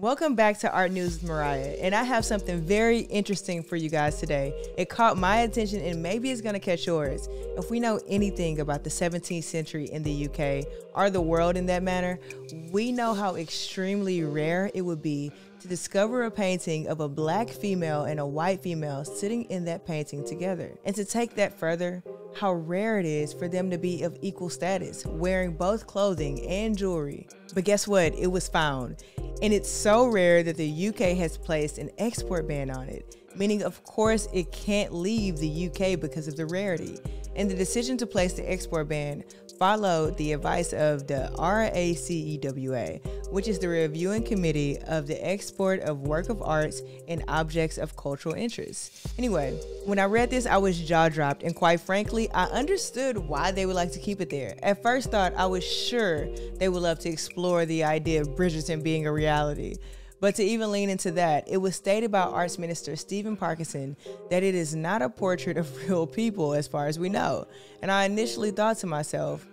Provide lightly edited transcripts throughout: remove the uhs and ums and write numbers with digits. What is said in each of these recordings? Welcome back to Art News with Mariah, and I have something very interesting for you guys today. It caught my attention and maybe it's gonna catch yours. If we know anything about the 17th century in the UK, or the world in that matter, we know how extremely rare it would be to discover a painting of a black female and a white female sitting in that painting together. And to take that further, how rare it is for them to be of equal status, wearing both clothing and jewelry. But guess what? It was found. And it's so rare that the UK has placed an export ban on it, meaning of course it can't leave the UK because of the rarity. And the decision to place the export ban followed the advice of the RACEWA, which is the reviewing committee of the export of work of arts and objects of cultural interest. Anyway, when I read this, I was jaw dropped, and quite frankly, I understood why they would like to keep it there. At first thought, I was sure they would love to explore the idea of Bridgerton being a reality. But to even lean into that, it was stated by Arts Minister Stephen Parkinson that it is not a portrait of real people as far as we know. And I initially thought to myself,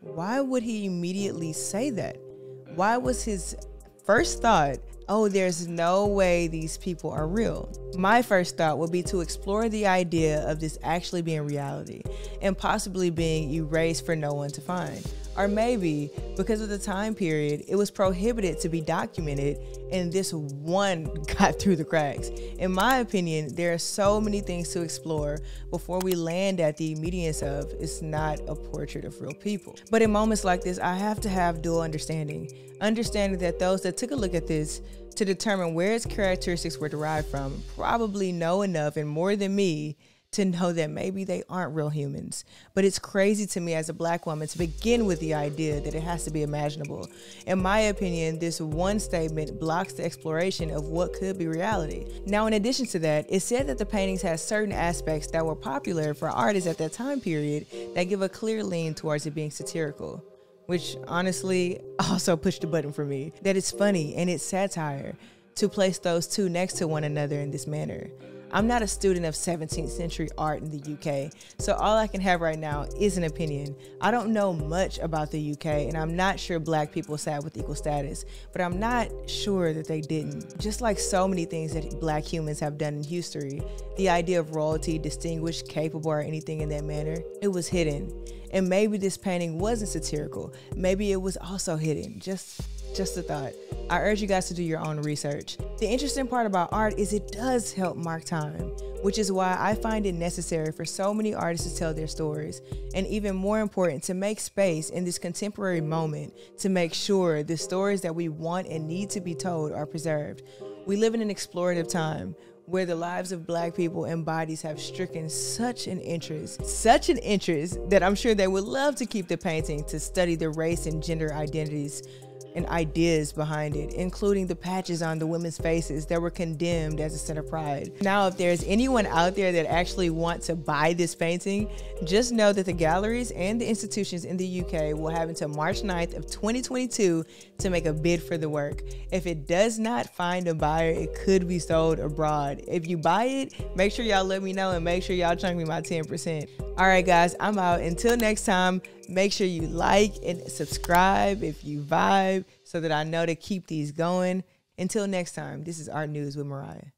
why would he immediately say that? Why was his first thought, oh, there's no way these people are real? My first thought would be to explore the idea of this actually being reality and possibly being erased for no one to find. Or maybe, because of the time period, it was prohibited to be documented, and this one got through the cracks. In my opinion, there are so many things to explore before we land at the immediacy of it's not a portrait of real people. But in moments like this, I have to have dual understanding. Understanding that those that took a look at this to determine where its characteristics were derived from probably know enough and more than me to know that maybe they aren't real humans. But it's crazy to me as a black woman to begin with the idea that it has to be imaginable. In my opinion, this one statement blocks the exploration of what could be reality. Now, in addition to that, it said that the paintings had certain aspects that were popular for artists at that time period that give a clear lean towards it being satirical, which honestly also pushed the button for me, that it's funny and it's satire to place those two next to one another in this manner. I'm not a student of 17th century art in the UK, so all I can have right now is an opinion. I don't know much about the UK, and I'm not sure black people sat with equal status, but I'm not sure that they didn't. Just like so many things that black humans have done in history, the idea of royalty, distinguished, capable, or anything in that manner, it was hidden. And maybe this painting wasn't satirical. Maybe it was also hidden. Just a thought. I urge you guys to do your own research. The interesting part about art is it does help mark time, which is why I find it necessary for so many artists to tell their stories, and even more important, to make space in this contemporary moment to make sure the stories that we want and need to be told are preserved. We live in an explorative time where the lives of black people and bodies have stricken such an interest that I'm sure they would love to keep the painting to study the race and gender identities and ideas behind it, including the patches on the women's faces that were condemned as a sign of pride. Now, if there's anyone out there that actually wants to buy this painting, just know that the galleries and the institutions in the UK will have until March 9th of 2022 to make a bid for the work. If it does not find a buyer, it could be sold abroad. If you buy it, make sure y'all let me know and make sure y'all chunk me my 10%. All right, guys, I'm out. Until next time, make sure you like and subscribe if you vibe so that I know to keep these going. Until next time, this is Art News with Mariah.